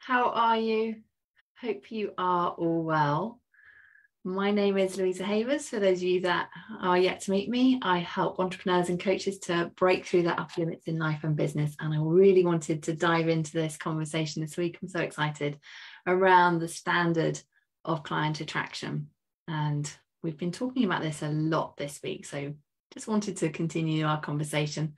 How are you? Hope you are all well. My name is Louisa Havers. For those of you that are yet to meet me, I help entrepreneurs and coaches to break through their upper limits in life and business. And I really wanted to dive into this conversation this week. I'm so excited around the standard of client attraction. And we've been talking about this a lot this week. So just wanted to continue our conversation.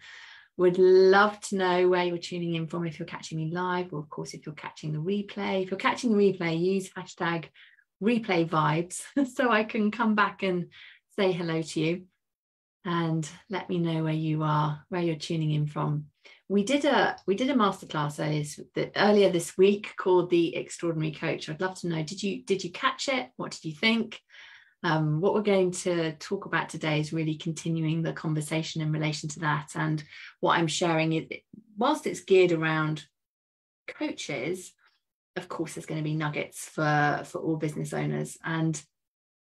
Would love to know where you're tuning in from, if you're catching me live, or of course, if you're catching the replay. If you're catching the replay, use hashtag replay vibes so I can come back and say hello to you and let me know where you are, where you're tuning in from. We did a masterclass earlier this week called The Extraordinary Coach. I'd love to know, did you catch it? What did you think? What we're going to talk about today is really continuing the conversation in relation to that. And what I'm sharing is, whilst it's geared around coaches, of course, there's going to be nuggets for all business owners. And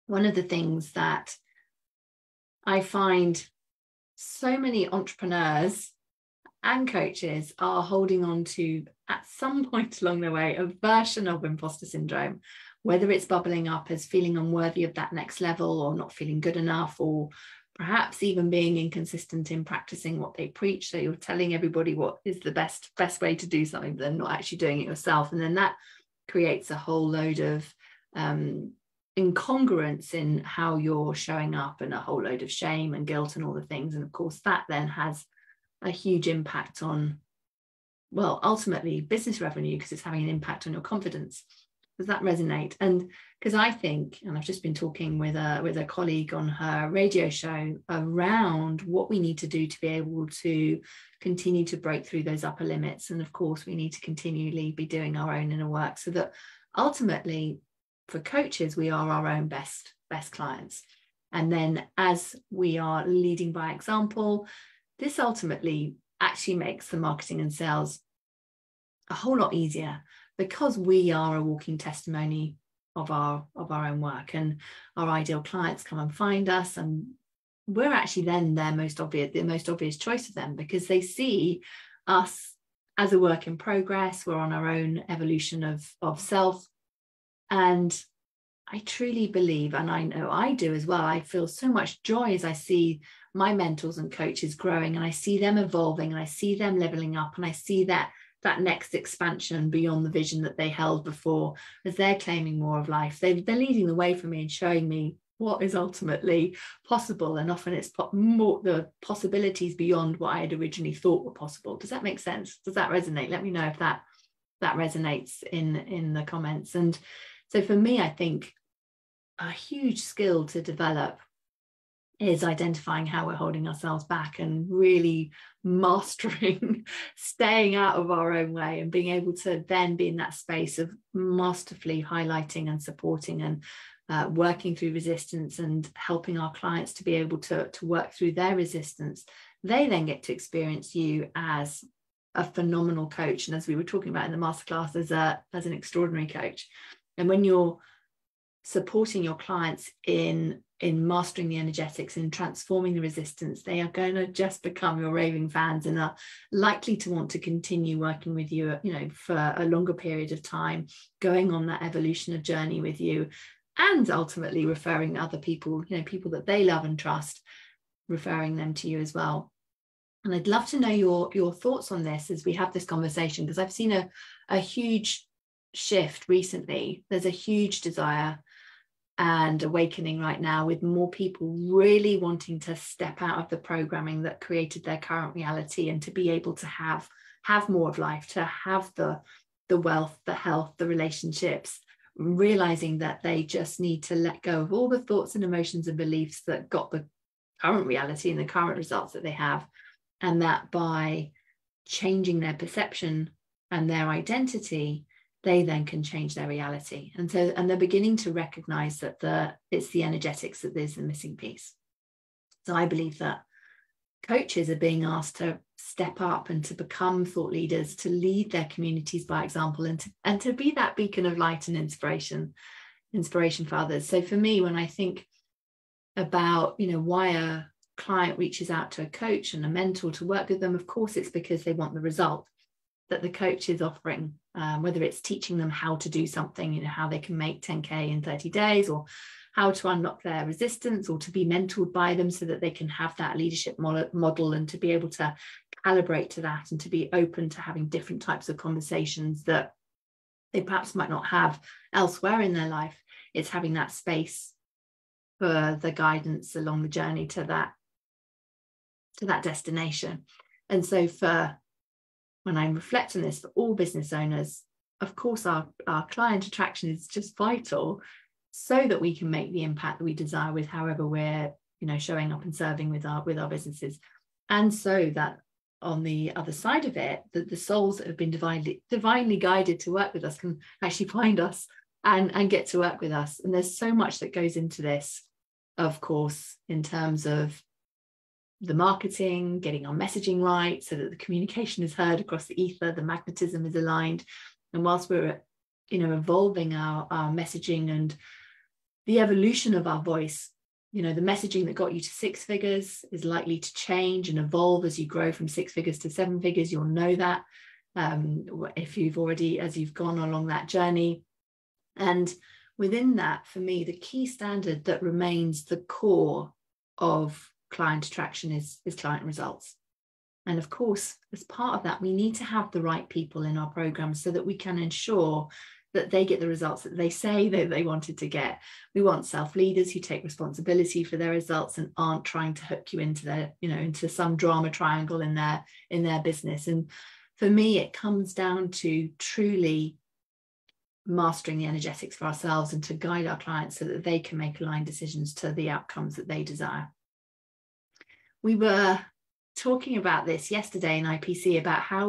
one of the things that I find so many entrepreneurs and coaches are holding on to at some point along the way, a version of imposter syndrome, whether it's bubbling up as feeling unworthy of that next level or not feeling good enough, or perhaps even being inconsistent in practicing what they preach. So you're telling everybody what is the best way to do something, but they're not actually doing it yourself. And then that creates a whole load of incongruence in how you're showing up, and a whole load of shame and guilt and all the things. And of course, that then has a huge impact on, well, ultimately business revenue, because it's having an impact on your confidence. Does that resonate? And because I think, and I've just been talking with a colleague on her radio show around what we need to do to be able to continue to break through those upper limits. And of course, we need to continually be doing our own inner work so that ultimately for coaches, we are our own best clients. And then as we are leading by example, this ultimately actually makes the marketing and sales a whole lot easier, because we are a walking testimony of our own work, and our ideal clients come and find us, and we're actually then the most obvious choice for them, because they see us as a work in progress. We're on our own evolution of self. And I truly believe, and I know I do as well, I feel so much joy as I see my mentors and coaches growing, and I see them evolving, and I see them leveling up, and I see that next expansion beyond the vision that they held before, as they're claiming more of life. They're leading the way for me and showing me what is ultimately possible. And often it's more the possibilities beyond what I had originally thought were possible. Does that make sense? Does that resonate? Let me know if that resonates in the comments. And so for me, I think a huge skill to develop is identifying how we're holding ourselves back, and really mastering staying out of our own way, and being able to then be in that space of masterfully highlighting and supporting and working through resistance, and helping our clients to be able to work through their resistance. They then get to experience you as a phenomenal coach, and as we were talking about in the masterclass, as an extraordinary coach. And when you're supporting your clients in mastering the energetics and transforming the resistance, they are going to just become your raving fans, and are likely to want to continue working with you, for a longer period of time, going on that evolution of journey with you, and ultimately referring other people, people that they love and trust, referring them to you as well. And I'd love to know your thoughts on this as we have this conversation, because I've seen a huge shift recently. There's a huge desire and awakening right now, with more people really wanting to step out of the programming that created their current reality, and to be able to have more of life, to have the wealth, the health, the relationships, realizing that they just need to let go of all the thoughts and emotions and beliefs that got the current reality and the current results that they have. And that by changing their perception and their identity, they then can change their reality. And they're beginning to recognize that it's the energetics that is the missing piece. So I believe that coaches are being asked to step up and to become thought leaders, to lead their communities by example, and to be that beacon of light and inspiration for others. So for me, when I think about, why a client reaches out to a coach and a mentor to work with them, of course, it's because they want the result. that the coach is offering, whether it's teaching them how to do something, you know, how they can make 10K in 30 days, or how to unlock their resistance, or to be mentored by them so that they can have that leadership model and to be able to calibrate to that and to be open to having different types of conversations that they perhaps might not have elsewhere in their life. It's having that space for the guidance along the journey to that destination. And so for, when I reflect on this, for all business owners, of course, our client attraction is just vital, so that we can make the impact that we desire with however we're, you know, showing up and serving with our businesses. And so that on the other side of it, that the souls that have been divinely guided to work with us can actually find us and get to work with us. And there's so much that goes into this, of course, in terms of the marketing, getting our messaging right so that the communication is heard across the ether, the magnetism is aligned. And whilst we're, you know, evolving our messaging and the evolution of our voice, you know, the messaging that got you to 6 figures is likely to change and evolve as you grow from 6 figures to 7 figures. You'll know that if you've already, as you've gone along that journey. And within that, for me, the key standard that remains the core of client attraction is client results. And of course, as part of that, we need to have the right people in our program so that we can ensure that they get the results that they say that they wanted to get. We want self-leaders who take responsibility for their results and aren't trying to hook you into their, you know, into some drama triangle in their business. And for me, it comes down to truly mastering the energetics for ourselves and to guide our clients so that they can make aligned decisions to the outcomes that they desire. We were talking about this yesterday in IPC about how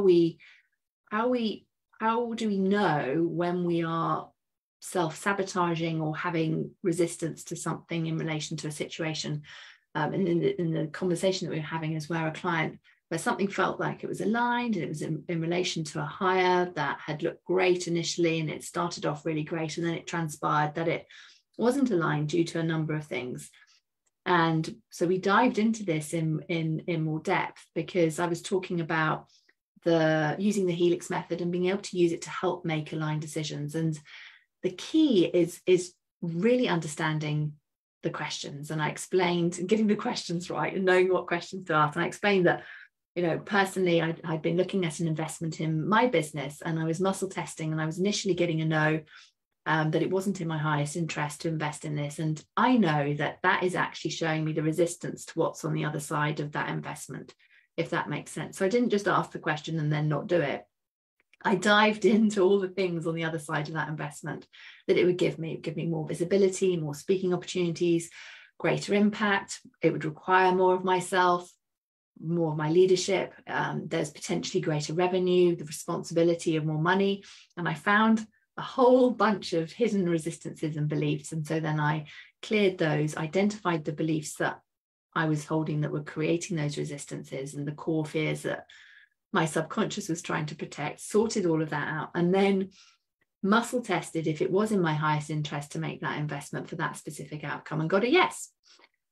do we know when we are self-sabotaging or having resistance to something in relation to a situation. And in the conversation that we were having is where a client, where something felt like it was aligned and it was in relation to a hire that had looked great initially and it started off really great, and then it transpired that it wasn't aligned due to a number of things. And so we dived into this in more depth, because I was talking about using the Helix method and being able to use it to help make aligned decisions. And the key is really understanding the questions. And I explained, and getting the questions right and knowing what questions to ask. And I explained that, you know, personally, I'd been looking at an investment in my business and I was muscle testing, and I was initially getting a no. That it wasn't in my highest interest to invest in this. And I know that that is actually showing me the resistance to what's on the other side of that investment, if that makes sense. So I didn't just ask the question and then not do it. I dived into all the things on the other side of that investment that it would give me. It would give me more visibility, more speaking opportunities, greater impact. It would require more of myself, more of my leadership. There's potentially greater revenue, the responsibility of more money. And I found a whole bunch of hidden resistances and beliefs. And so then I cleared those, identified the beliefs that I was holding that were creating those resistances and the core fears that my subconscious was trying to protect, sorted all of that out, and then muscle tested if it was in my highest interest to make that investment for that specific outcome, and got a yes.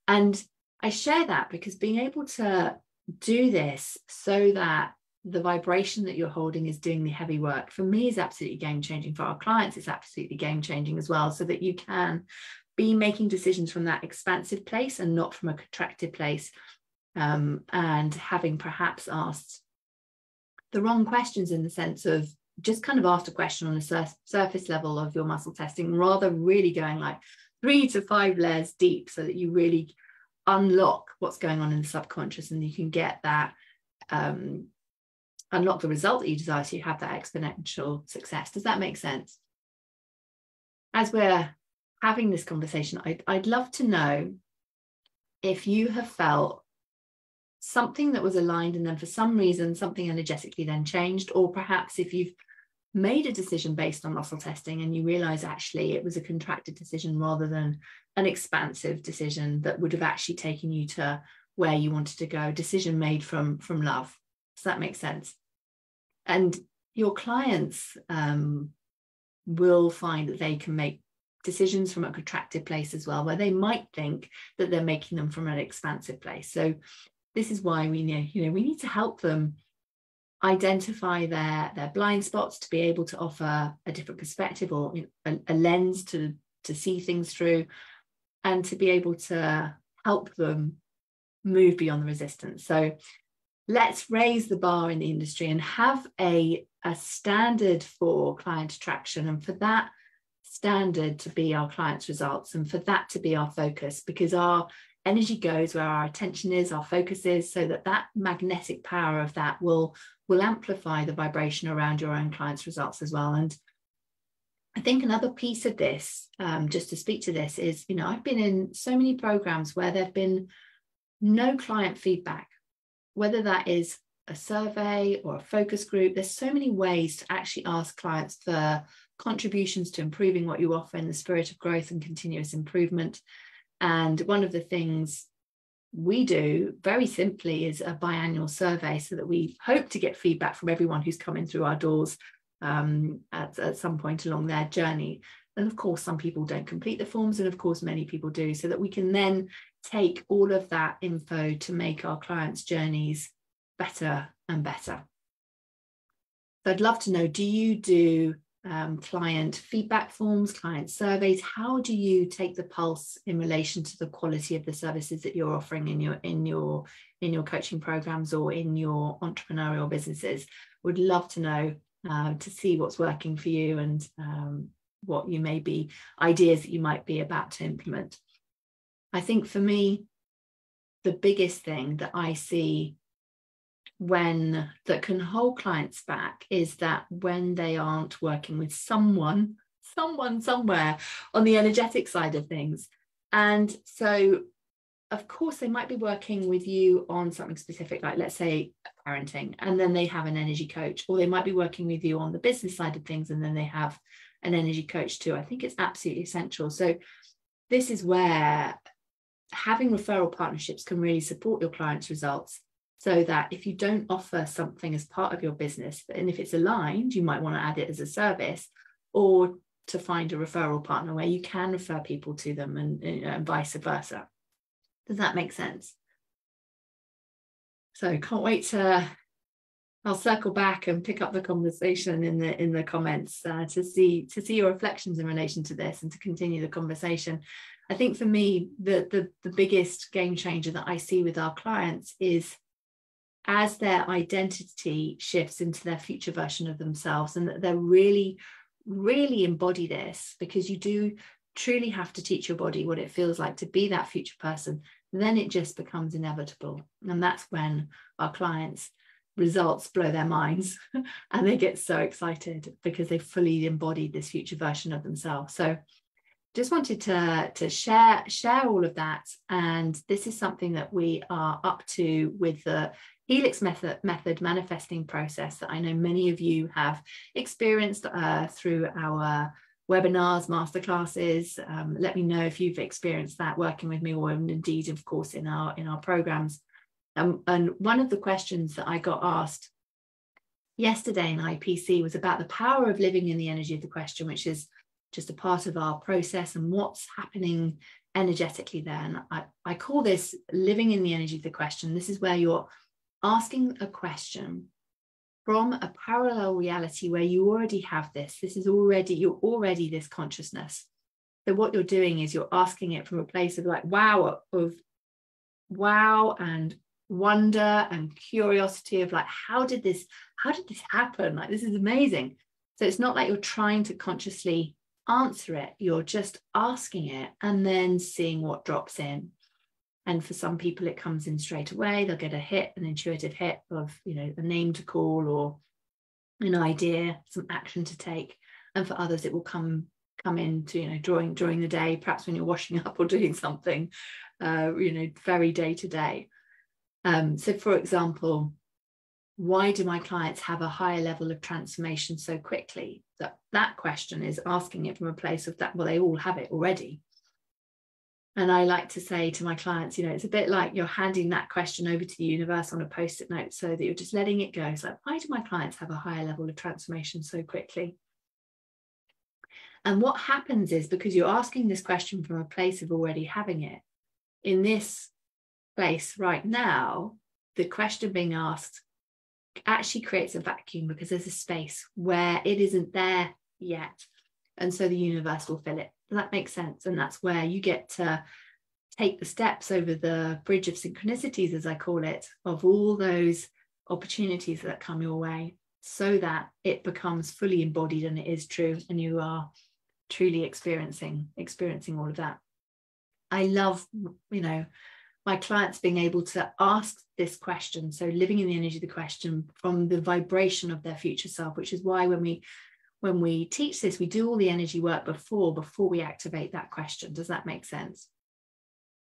And I share that because being able to do this so that the vibration that you're holding is doing the heavy work, for me, is absolutely game-changing. For our clients, it's absolutely game-changing as well, so that you can be making decisions from that expansive place and not from a contracted place, and having perhaps asked the wrong questions, in the sense of just kind of asked a question on the surface level of your muscle testing, rather really going like 3 to 5 layers deep, so that you really unlock what's going on in the subconscious, and you can get that unlock the result that you desire, so you have that exponential success. Does that make sense? As we're having this conversation, I'd love to know if you have felt something that was aligned and then for some reason something energetically then changed, or perhaps if you've made a decision based on muscle testing and you realize actually it was a contracted decision rather than an expansive decision that would have actually taken you to where you wanted to go, a decision made from love. Does that make sense? And your clients will find that they can make decisions from a contracted place as well, where they might think that they're making them from an expansive place. So this is why we need to help them identify their blind spots, to be able to offer a different perspective or a lens to see things through, and to be able to help them move beyond the resistance. So let's raise the bar in the industry and have a standard for client attraction, and for that standard to be our clients' results, and for that to be our focus, because our energy goes where our attention is, our focus is, so that magnetic power of that will amplify the vibration around your own clients' results as well. And I think another piece of this, just to speak to this, is, I've been in so many programs where there've been no client feedback, whether that is a survey or a focus group. There's so many ways to actually ask clients for contributions to improving what you offer in the spirit of growth and continuous improvement. And one of the things we do very simply is a biannual survey, so that we hope to get feedback from everyone who's coming through our doors at some point along their journey. And of course, some people don't complete the forms, and of course many people do, so that we can then take all of that info to make our clients' journeys better and better. So I'd love to know, do you do client feedback forms, client surveys? How do you take the pulse in relation to the quality of the services that you're offering in your coaching programs or in your entrepreneurial businesses? Would love to know, to see what's working for you, and what you may be, ideas that you might be about to implement. I think for me, the biggest thing that I see that can hold clients back is that when they aren't working with someone somewhere on the energetic side of things. And so of course they might be working with you on something specific, like let's say parenting, and then they have an energy coach, or they might be working with you on the business side of things, and then they have an energy coach too. I think it's absolutely essential. So this is where having referral partnerships can really support your clients' results, so that if you don't offer something as part of your business, and if it's aligned, you might want to add it as a service, or to find a referral partner where you can refer people to them, and vice versa. Does that make sense? So can't wait to, I'll circle back and pick up the conversation in the comments to see your reflections in relation to this, and to continue the conversation. I think for me, the biggest game changer that I see with our clients is as their identity shifts into their future version of themselves, and that they're really, really embody this, because you do truly have to teach your body what it feels like to be that future person, then it just becomes inevitable. And that's when our clients' results blow their minds and they get so excited, because they fully embodied this future version of themselves. So just wanted to share all of that. And this is something that we are up to with the Helix method manifesting process, that I know many of you have experienced through our webinars, masterclasses. Let me know if you've experienced that working with me, or indeed, of course, in our programs. And one of the questions that I got asked yesterday in IPC was about the power of living in the energy of the question, which is just a part of our process, and what's happening energetically there. And I call this living in the energy of the question. This is where you're asking a question from a parallel reality where you already have this. This is already, you're already this consciousness. So what you're doing is you're asking it from a place of like, wow, and wonder and curiosity of like, how did this happen? Like, this is amazing. So it's not like you're trying to consciously answer it. You're just asking it and then seeing what drops in. And for some people, it comes in straight away. They'll get a hit, an intuitive hit of, a name to call or an idea, some action to take. And for others, it will come into, during the day, perhaps when you're washing up or doing something, very day to day. So for example, why do my clients have a higher level of transformation so quickly? That question is asking it from a place of that, well, they all have it already. And I like to say to my clients, it's a bit like you're handing that question over to the universe on a post-it note, so that you're just letting it go. It's like, why do my clients have a higher level of transformation so quickly? And what happens is, because you're asking this question from a place of already having it, in this place right now, the question being asked actually creates a vacuum because there's a space where it isn't there yet. And so the universe will fill it. That makes sense. And that's where you get to take the steps over the bridge of synchronicities, as I call it, of all those opportunities that come your way, so that it becomes fully embodied and it is true, and you are truly experiencing all of that. I love, you know, my clients being able to ask this question. So living in the energy of the question from the vibration of their future self, which is why when we teach this, we do all the energy work before we activate that question. Does that make sense?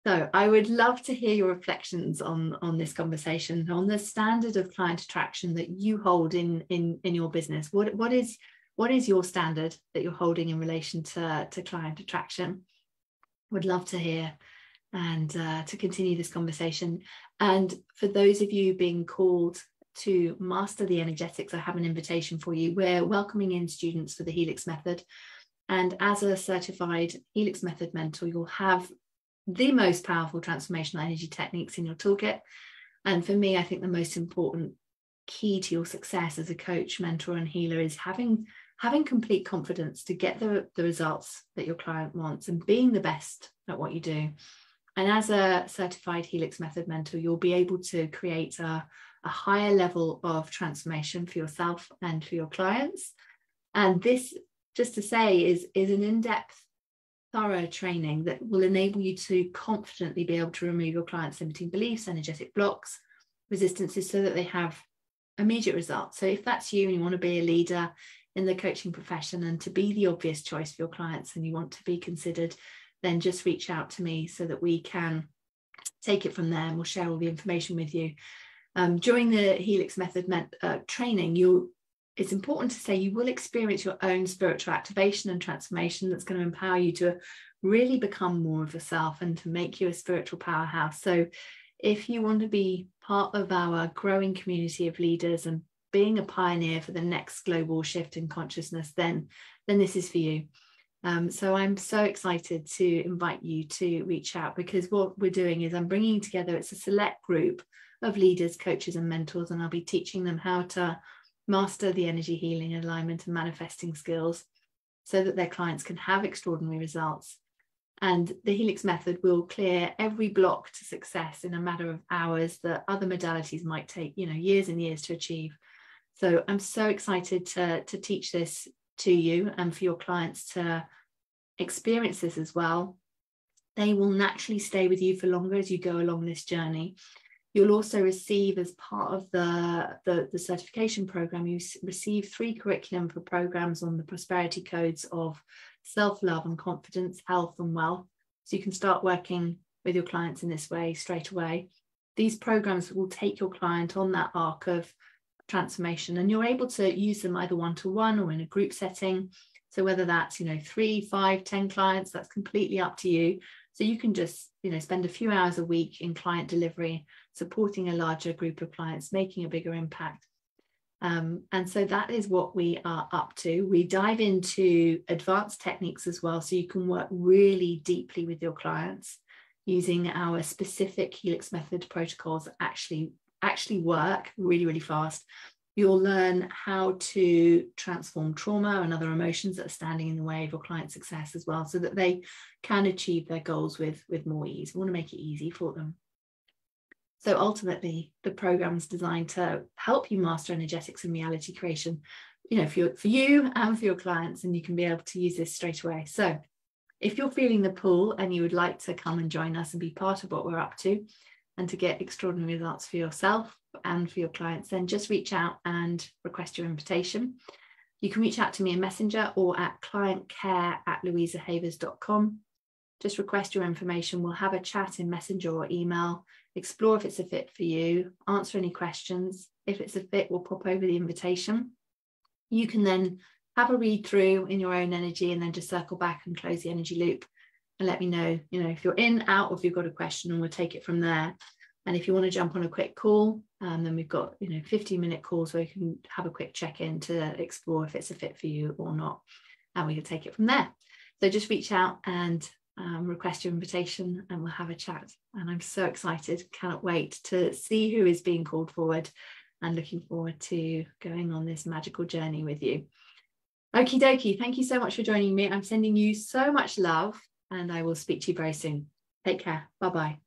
So I would love to hear your reflections on this conversation, on the standard of client attraction that you hold in your business. What is your standard that you're holding in relation to client attraction? Would love to hear and to continue this conversation. And for those of you being called to master the energetics, I have an invitation for you. We're welcoming in students for the Helix Method. And as a certified Helix Method mentor, you'll have the most powerful transformational energy techniques in your toolkit. And for me, I think the most important key to your success as a coach, mentor, and healer is having complete confidence to get the results that your client wants and being the best at what you do. And as a certified Helix Method mentor, you'll be able to create a higher level of transformation for yourself and for your clients. And this, just to say, is an in-depth, thorough training that will enable you to confidently be able to remove your clients' limiting beliefs, energetic blocks, resistances, so that they have immediate results. So if that's you and you want to be a leader in the coaching profession and to be the obvious choice for your clients and you want to be considered, then just reach out to me so that we can take it from there, and we'll share all the information with you. During the Helix Method training, it's important to say you will experience your own spiritual activation and transformation that's going to empower you to really become more of yourself and to make you a spiritual powerhouse. So if you want to be part of our growing community of leaders and being a pioneer for the next global shift in consciousness, then this is for you. So I'm so excited to invite you to reach out, because what we're doing is I'm bringing together, it's a select group of leaders, coaches, and mentors, and I'll be teaching them how to master the energy healing, alignment, and manifesting skills so that their clients can have extraordinary results. And the Helix Method will clear every block to success in a matter of hours that other modalities might take, you know, years and years to achieve. So I'm so excited to teach this to you and for your clients to experience this as well. They will naturally stay with you for longer as you go along this journey. You'll also receive, as part of the certification program, you receive 3 curriculum for programs on the prosperity codes of self-love and confidence, health and wealth. So you can start working with your clients in this way straight away. These programs will take your client on that arc of transformation, and you're able to use them either one-to-one or in a group setting. So whether that's, you know, 3, 5, 10 clients, that's completely up to you. So you can just, you know, spend a few hours a week in client delivery, supporting a larger group of clients, making a bigger impact. And so that is what we are up to. We dive into advanced techniques as well, so you can work really deeply with your clients using our specific Helix Method protocols that actually work really, really fast. You'll learn how to transform trauma and other emotions that are standing in the way of your client's success as well, so that they can achieve their goals with more ease. We want to make it easy for them. So ultimately, the program is designed to help you master energetics and reality creation, you know, for you and for your clients, and you can be able to use this straight away. So if you're feeling the pull and you would like to come and join us and be part of what we're up to, and to get extraordinary results for yourself and for your clients, then just reach out and request your invitation. You can reach out to me in Messenger or at clientcare@louisahavers.com. Just request your information. We'll have a chat in Messenger or email, explore if it's a fit for you, answer any questions. If it's a fit, we'll pop over the invitation. You can then have a read through in your own energy and then just circle back and close the energy loop. And let me know, you know, if you're in, out, or if you've got a question, and we'll take it from there. And if you want to jump on a quick call, then we've got, you know, 15-minute calls where you can have a quick check-in to explore if it's a fit for you or not, and we can take it from there. So just reach out and request your invitation, and we'll have a chat. And I'm so excited, cannot wait to see who is being called forward and looking forward to going on this magical journey with you. Okie dokie, thank you so much for joining me. I'm sending you so much love, and I will speak to you very soon. Take care. Bye-bye.